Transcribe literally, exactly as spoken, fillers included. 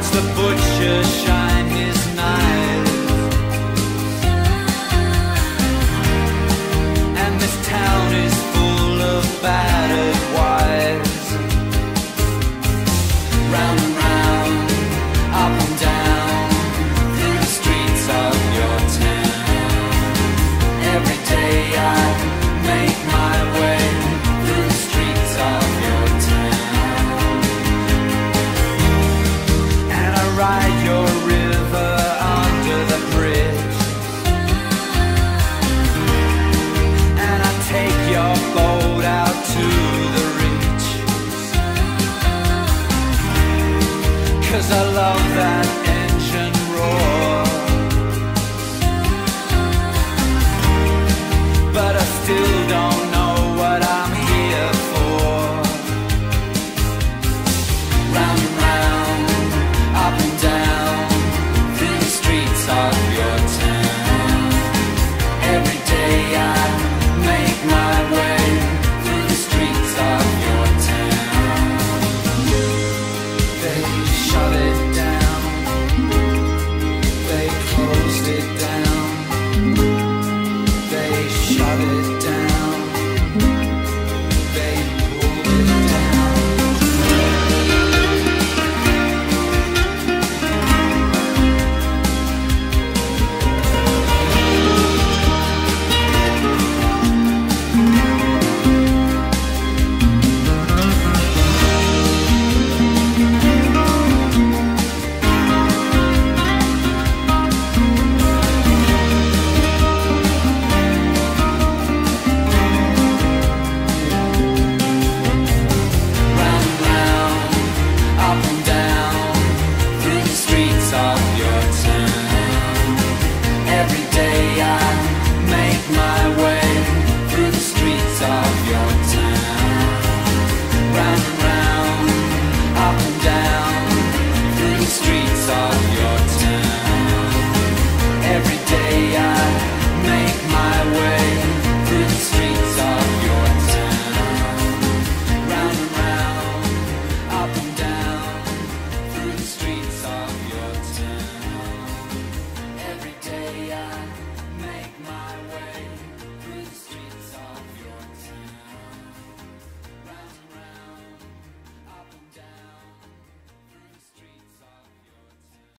watch the butcher shine his knife, and this town is full of battered wives. Round and round, up and down, through the streets of your town. Every day I make my way through the streets of your town, and I ride your river under the bridge, and I take your boat out to the reach, 'cause I love that